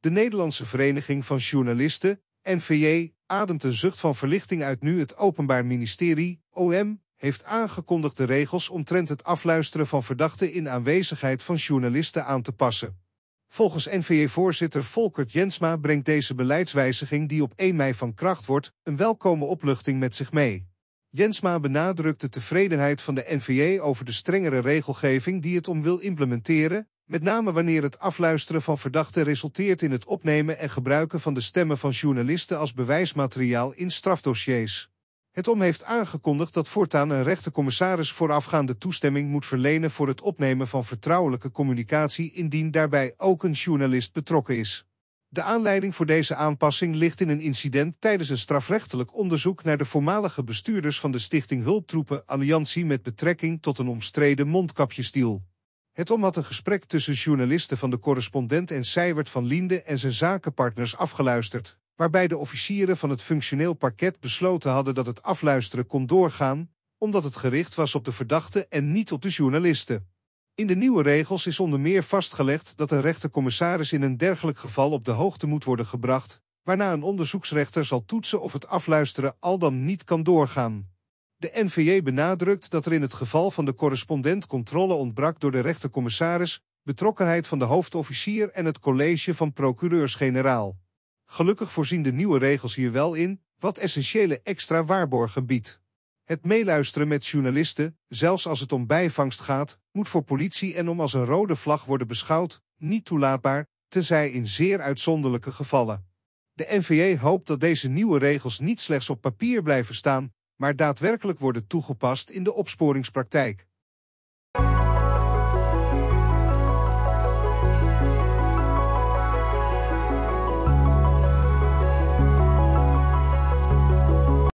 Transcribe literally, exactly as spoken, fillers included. De Nederlandse Vereniging van Journalisten, N V J, ademt een zucht van verlichting uit nu het Openbaar Ministerie, O M, heeft aangekondigd de regels omtrent het afluisteren van verdachten in aanwezigheid van journalisten aan te passen. Volgens N V J-voorzitter Folkert Jensma brengt deze beleidswijziging die op één mei van kracht wordt een welkome opluchting met zich mee. Jensma benadrukt de tevredenheid van de N V J over de strengere regelgeving die het om wil implementeren, met name wanneer het afluisteren van verdachten resulteert in het opnemen en gebruiken van de stemmen van journalisten als bewijsmateriaal in strafdossiers. Het O M heeft aangekondigd dat voortaan een rechtercommissaris voorafgaande toestemming moet verlenen voor het opnemen van vertrouwelijke communicatie indien daarbij ook een journalist betrokken is. De aanleiding voor deze aanpassing ligt in een incident tijdens een strafrechtelijk onderzoek naar de voormalige bestuurders van de Stichting Hulptroepen Alliantie met betrekking tot een omstreden mondkapjesdeal. Het O M had een gesprek tussen journalisten van de correspondent en Sywert van Lienden en zijn zakenpartners afgeluisterd, waarbij de officieren van het functioneel parket besloten hadden dat het afluisteren kon doorgaan, omdat het gericht was op de verdachte en niet op de journalisten. In de nieuwe regels is onder meer vastgelegd dat een rechtercommissaris in een dergelijk geval op de hoogte moet worden gebracht, waarna een onderzoeksrechter zal toetsen of het afluisteren al dan niet kan doorgaan. De N V J benadrukt dat er in het geval van de correspondent controle ontbrak door de rechtercommissaris, betrokkenheid van de hoofdofficier en het college van procureurs-generaal. Gelukkig voorzien de nieuwe regels hier wel in wat essentiële extra waarborgen biedt. Het meeluisteren met journalisten, zelfs als het om bijvangst gaat, moet voor politie en om als een rode vlag worden beschouwd, niet toelaatbaar, tenzij in zeer uitzonderlijke gevallen. De N V J hoopt dat deze nieuwe regels niet slechts op papier blijven staan, maar daadwerkelijk worden toegepast in de opsporingspraktijk.